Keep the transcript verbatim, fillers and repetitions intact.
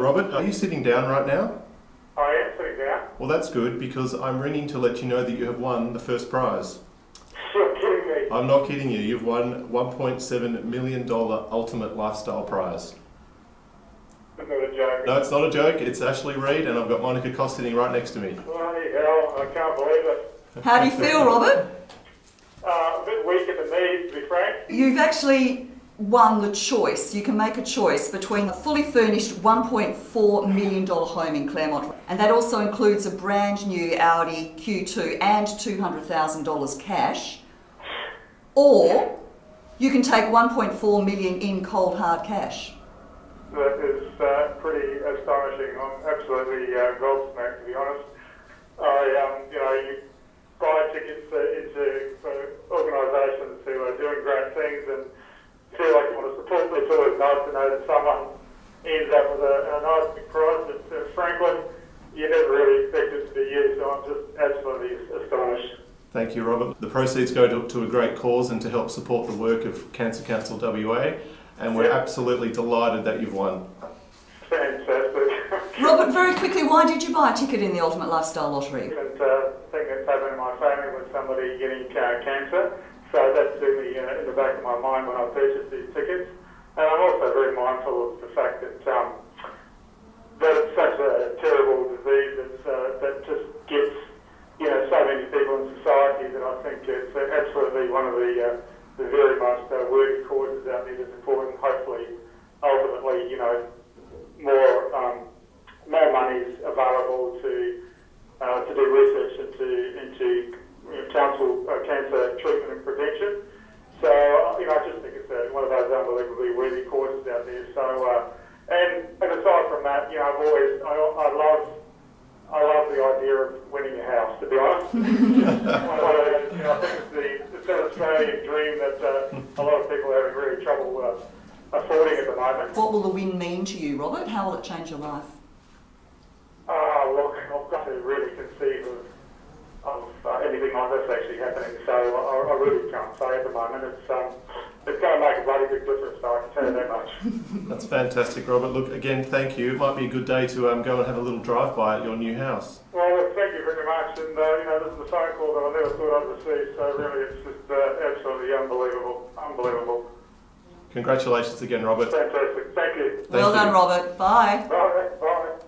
Robert, are you sitting down right now? I am sitting down. Well, that's good, because I'm ringing to let you know that you have won the first prize. You're kidding me. I'm not kidding you. You've won one point seven million dollars Ultimate Lifestyle Prize. That's not a joke. No, it's not a joke. It's Ashley Reid, and I've got Monica Cost sitting right next to me. Bloody hell, I can't believe it. How do you feel, Robert? Uh, a bit weak at the knees, to be frank. You've actually won the choice. You can make a choice between a fully furnished one point four million dollars home in Claremont, and that also includes a brand new Audi Q two and two hundred thousand dollars cash, or you can take one point four million dollars in cold hard cash. That is uh, pretty astonishing. I'm absolutely uh, gobsmacked, to be honest. I, um, you know, you buy tickets uh, into uh, organisations who are doing great things and feel like you want to support them. It's always nice to know that someone ends up with a, a nice big prize, but uh, frankly, you never really expect it to be used, so I'm just absolutely astonished. Thank you, Robert. The proceeds go to, to a great cause and to help support the work of Cancer Council W A, and we're yep. absolutely delighted that you've won. Fantastic. Robert, very quickly, why did you buy a ticket in the Ultimate Lifestyle Lottery? It's a thing that's happened in my family with somebody getting uh, cancer. So that's certainly in the back of my mind when I purchased these tickets. And I'm also very mindful of the fact that um, that it's such a terrible disease that's, uh, that just gets, you know, so many people in society that I think it's absolutely one of the, uh, the very most uh, worthy causes out there to support, and hopefully, ultimately, you know, more um, more money is available to uh, to do research into into. Council uh, cancer treatment and prevention. So you know, I just think it's a, one of those unbelievably worthy causes out there. So uh, and, and aside from that, you know, I've always I, I love I love the idea of winning a house. To be honest, uh, you know, I think it's the it's an Australian dream that uh, a lot of people are having really trouble uh, affording at the moment. What will the win mean to you, Robert? How will it change your life? Ah, uh, look, I've got to really conceive of. of uh, anything like this actually happening, so I, I really can't say at the moment. It's um, it's going to make a bloody big difference, so I can tell you that much. That's fantastic, Robert. Look, again, thank you. It might be a good day to um, go and have a little drive-by at your new house. Well, look, thank you very much, and uh, you know, this is a phone call that I never thought I'd receive, so really it's just uh, absolutely unbelievable, unbelievable. Congratulations again, Robert. Fantastic, thank you. Thank well you. done, Robert. Bye. Bye, bye.